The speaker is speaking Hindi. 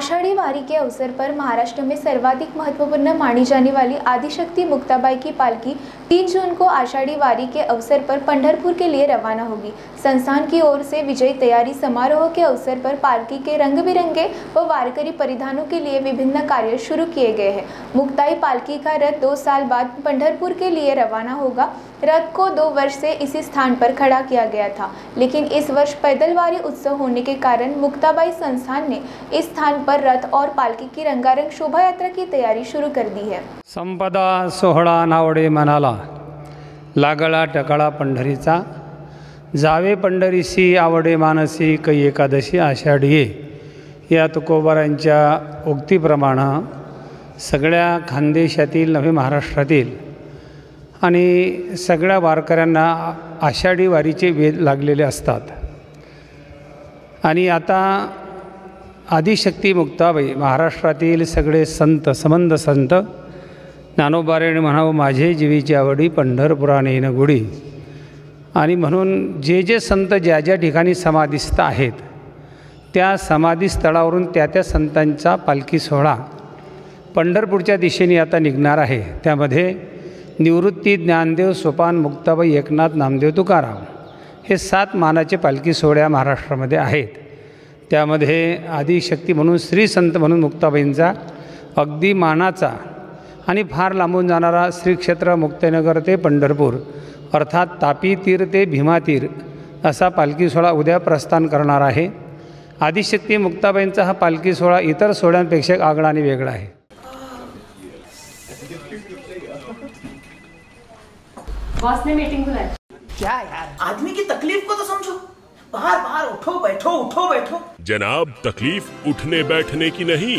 आषाढ़ी वारी के अवसर पर महाराष्ट्र में सर्वाधिक महत्वपूर्ण मानी जाने वाली आदिशक्ति मुक्ताबाई की पालकी 3 जून को आषाढ़ी वारी के अवसर पर पंढरपुर के लिए रवाना होगी। संस्थान की ओर से विजयी तैयारी समारोह के अवसर पर पालकी के रंग बिरंगे व वारकरी परिधानों के लिए विभिन्न कार्य शुरू किए गए हैं। मुक्ताई पालकी का रथ 2 साल बाद पंढरपुर के लिए रवाना होगा। रथ को 2 वर्ष से इसी स्थान पर खड़ा किया गया था, लेकिन इस वर्ष पैदल वारी उत्सव होने के कारण मुक्ताबाई संस्थान ने इस स्थान पर रथ और पालकी की रंगारंग शोभा यात्रा की तैयारी शुरू कर दी है। संपदा सोहळा नावडे मनाला, लागला टकळा पंढरीचा, जावे पंढरीसी आवडे मानसी, कै एकादशी आषाढी। या तुकोबारांच्या उक्तीप्रमाणे सगळ्या खानदेशातील नवे महाराष्ट्रातील आणि सगळ्या वारकऱ्यांना आषाढी वारीचे वेध लागलेले असतात। आणि आता आदिशक्ती मुक्ताबाई महाराष्ट्रातील सगळे संत संबंध संत ज्ञानोबारेण म्हणावं माझे जीवीची आवडी पंढरपुराने न गुडी। आणि म्हणून जे जे संत ज्या ज्या ठिकाणी समाधिस्थ आहेत त्या समाधिस्थळावरून त्या संतांचा पालखी सोहळा पंढरपूरच्या दिशेने आता निघणार आहे। त्यामध्ये निवृत्ति, ज्ञानदेव, सोपान, मुक्ताबाई, एकनाथ, नामदेव, तुकाराम हे 7 मानाचे पालखी सोहळ्या महाराष्ट्रामध्ये आहेत। त्यामध्ये आदिशक्ती म्हणून श्री संत म्हणून मुक्ताबाईंचा अगदी मानाचा आणि फार लांबून जाणारा श्री क्षेत्र मुक्ताईनगर ते पंढरपूर अर्थात तापी तीर ते भीमातीर असा पालखी सोहळा उद्या प्रस्थान करणार आहे। आदिशक्ती मुक्ताबाईंचा हा पालखी सोहळा इतर सोहळ्यांपेक्षा आगळा आणि वेगळा आहे। बॉस ने मीटिंग बुलाई क्या यार, आदमी की तकलीफ को तो समझो। बाहर बाहर उठो बैठो उठो बैठो। जनाब, तकलीफ उठने बैठने की नहीं,